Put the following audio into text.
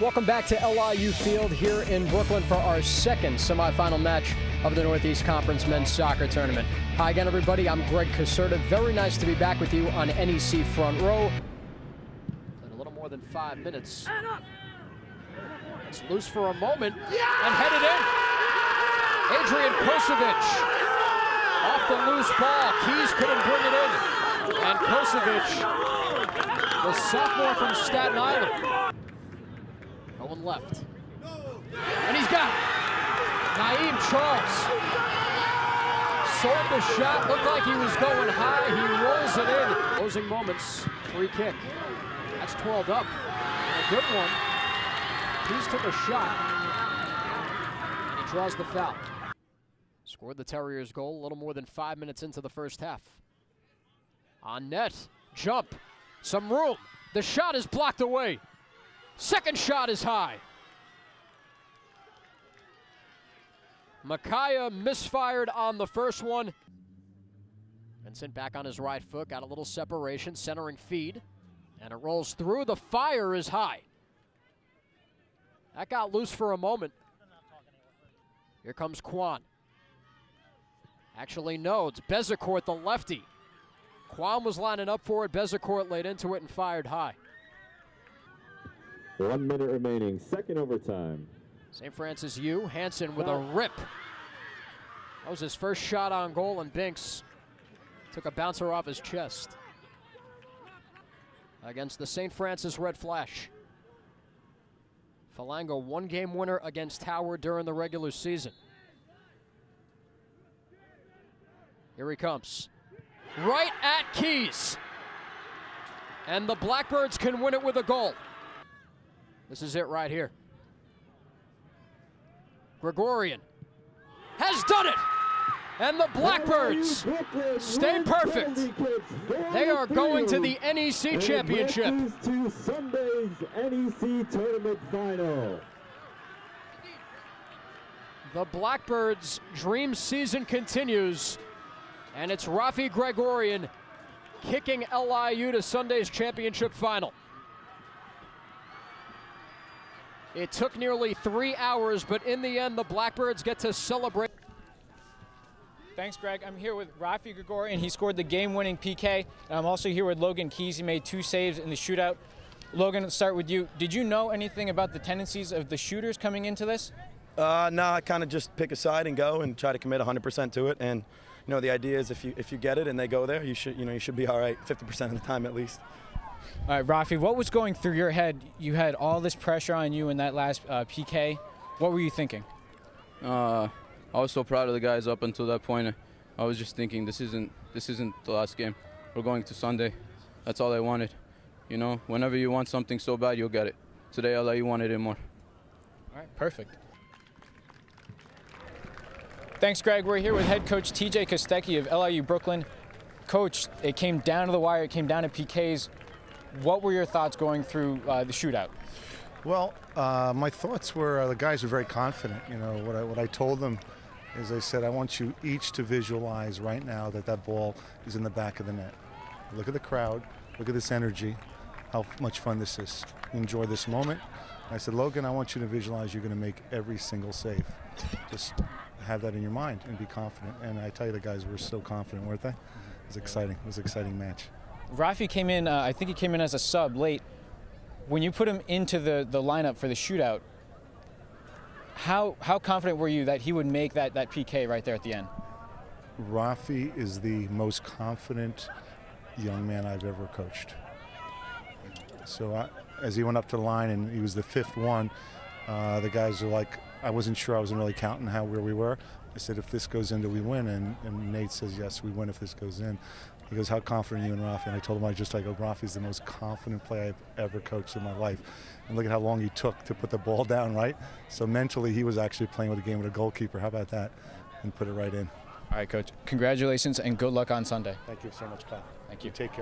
Welcome back to LIU Field here in Brooklyn for our second semifinal match of the Northeast Conference Men's Soccer Tournament. Hi again, everybody. I'm Greg Caserta. Very nice to be back with you on NEC Front Row. In a little more than 5 minutes. It's loose for a moment and headed in. Adrian Kosovic off the loose ball. Keyes couldn't bring it in. And Kosovic, the sophomore from Staten Island. No one left. And he's got it. Naeem Charles sold the shot, looked like he was going high. He rolls it in. Closing moments, free kick. That's 12 up. And a good one. He's took a shot. And he draws the foul. Scored the Terriers' goal a little more than 5 minutes into the first half. On net, jump, some room. The shot is blocked away. Second shot is high. Micaiah misfired on the first one. Vincent back on his right foot, got a little separation, centering feed, and it rolls through. The fire is high. That got loose for a moment. Here comes Kwan. Actually, no, it's Bezacourt, the lefty. Kwan was lining up for it. Bezacourt laid into it and fired high. 1 minute remaining, second overtime. St. Francis U, Hansen with a rip. That was his first shot on goal, and Binks took a bouncer off his chest. Against the St. Francis Red Flash. Falango, one-game winner against Howard during the regular season. Here he comes. Right at Keyes. And the Blackbirds can win it with a goal. This is it right here. Gregorian has done it. And the Blackbirds stay perfect. They are going to the NEC Championship. To Sunday's NEC Tournament Final. The Blackbirds' dream season continues, and it's Rafi Gregorian kicking LIU to Sunday's championship final. It took nearly 3 hours, but in the end, the Blackbirds get to celebrate. Thanks, Greg. I'm here with Rafi Gregorian. He scored the game-winning PK. And I'm also here with Logan Keyes. He made 2 saves in the shootout. Logan, let's start with you. Did you know anything about the tendencies of the shooters coming into this? No, I kind of just pick a side and go and try to commit 100% to it. And you know, the idea is if you get it and they go there, you should be all right 50% of the time at least. All right, Rafi, what was going through your head? You had all this pressure on you in that last PK. What were you thinking? I was so proud of the guys up until that point. I was just thinking, this isn't the last game. We're going to Sunday. That's all I wanted. You know, whenever you want something so bad, you'll get it. Today, LIU wanted it more. All right, perfect. Thanks, Greg. We're here with head coach T.J. Kostecki of LIU Brooklyn. Coach, it came down to the wire. It came down to PKs. What were your thoughts going through the shootout? Well, my thoughts were the guys were very confident. You know, what I told them is I said, I want you each to visualize right now that that ball is in the back of the net. Look at the crowd. Look at this energy. How much fun this is. Enjoy this moment. I said, Logan, I want you to visualize you're going to make every single save. Just have that in your mind and be confident. And I tell you, the guys were so confident, weren't they? It was exciting. It was an exciting match. Rafi came in, I think he came in as a sub late. When you put him into the lineup for the shootout, how confident were you that he would make that PK right there at the end? Rafi is the most confident young man I've ever coached. So as he went up to the line and he was the 5th one, the guys were like, I wasn't sure, I wasn't really counting where we were. I said, if this goes in, do we win? And Nate says, yes, we win if this goes in. He goes, how confident are you in Rafi? And I told him, I go, Rafi's the most confident player I've ever coached in my life. And look at how long he took to put the ball down, right? So mentally, he was actually playing with a game with a goalkeeper. How about that? And put it right in. All right, Coach. Congratulations and good luck on Sunday. Thank you so much, Kyle. Thank you. Take care.